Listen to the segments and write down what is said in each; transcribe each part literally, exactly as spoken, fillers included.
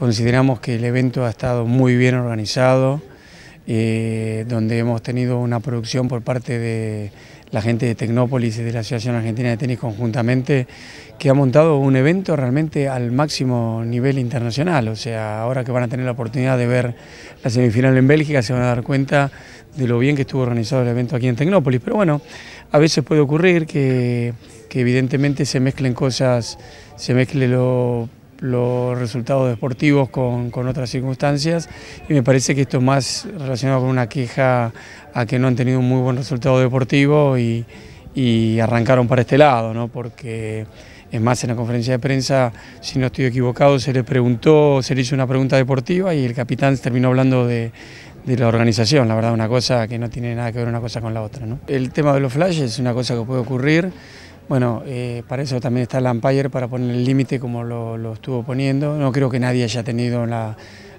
Consideramos que el evento ha estado muy bien organizado, eh, donde hemos tenido una producción por parte de la gente de Tecnópolis y de la Asociación Argentina de Tenis conjuntamente, que ha montado un evento realmente al máximo nivel internacional. O sea, ahora que van a tener la oportunidad de ver la semifinal en Bélgica, se van a dar cuenta de lo bien que estuvo organizado el evento aquí en Tecnópolis. Pero bueno, a veces puede ocurrir que, que evidentemente se mezclen cosas, se mezcle lo... los resultados deportivos con, con otras circunstancias, y me parece que esto es más relacionado con una queja a que no han tenido un muy buen resultado deportivo y, y arrancaron para este lado, ¿no? Porque es más, en la conferencia de prensa, si no estoy equivocado, se le preguntó, se le hizo una pregunta deportiva y el capitán terminó hablando de, de la organización. La verdad, una cosa que no tiene nada que ver una cosa con la otra, ¿no? El tema de los flashes es una cosa que puede ocurrir. Bueno, eh, para eso también está el umpire, para poner el límite como lo, lo estuvo poniendo. No creo que nadie haya tenido la,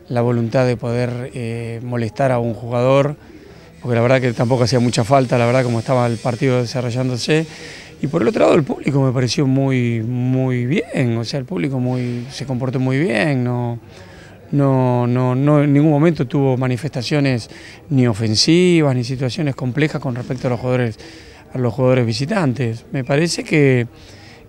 la voluntad de poder eh, molestar a un jugador, porque la verdad que tampoco hacía mucha falta, la verdad, como estaba el partido desarrollándose. Y por el otro lado, el público me pareció muy, muy bien, o sea, el público muy, se comportó muy bien, no... No, no, no, en ningún momento tuvo manifestaciones ni ofensivas ni situaciones complejas con respecto a los jugadores, a los jugadores visitantes. Me parece que,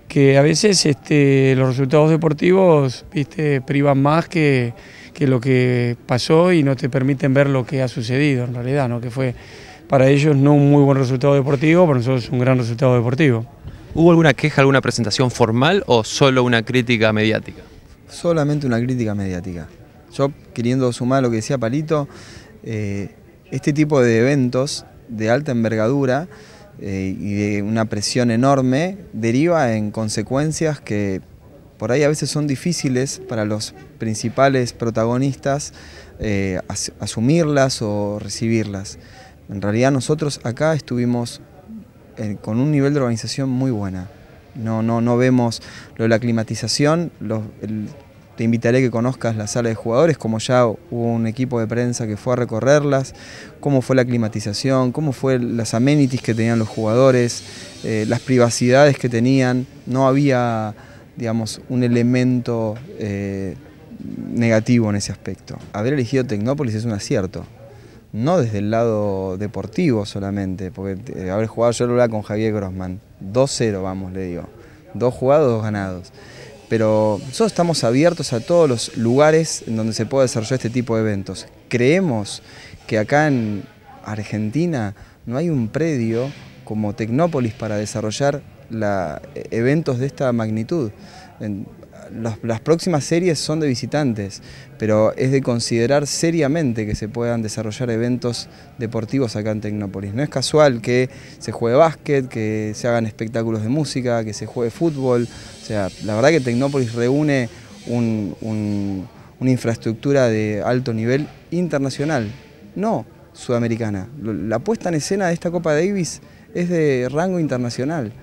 que a veces este, los resultados deportivos, viste, privan más que, que lo que pasó y no te permiten ver lo que ha sucedido en realidad, ¿no? Que fue para ellos no un muy buen resultado deportivo, para nosotros un gran resultado deportivo. ¿Hubo alguna queja, alguna presentación formal o solo una crítica mediática? Solamente una crítica mediática. Yo, queriendo sumar lo que decía Palito, eh, este tipo de eventos de alta envergadura eh, y de una presión enorme deriva en consecuencias que por ahí a veces son difíciles para los principales protagonistas eh, as- asumirlas o recibirlas. En realidad nosotros acá estuvimos en, con un nivel de organización muy buena. No, no, no vemos lo de la climatización. Los, el, Te invitaré a que conozcas la sala de jugadores, como ya hubo un equipo de prensa que fue a recorrerlas, cómo fue la climatización, cómo fue las amenities que tenían los jugadores, eh, las privacidades que tenían. No había, digamos, un elemento eh, negativo en ese aspecto. Haber elegido Tecnópolis es un acierto. No desde el lado deportivo solamente, porque haber jugado, yo lo hablaba con Javier Grossman, dos cero vamos, le digo, dos jugados, dos ganados. Pero nosotros estamos abiertos a todos los lugares en donde se pueda desarrollar este tipo de eventos. Creemos que acá en Argentina no hay un predio como Tecnópolis para desarrollar la, eventos de esta magnitud. En, las, las próximas series son de visitantes, pero es de considerar seriamente que se puedan desarrollar eventos deportivos acá en Tecnópolis. No es casual que se juegue básquet, que se hagan espectáculos de música, que se juegue fútbol. O sea, la verdad que Tecnópolis reúne un, un, una infraestructura de alto nivel internacional, no sudamericana. La puesta en escena de esta Copa Davis es de rango internacional.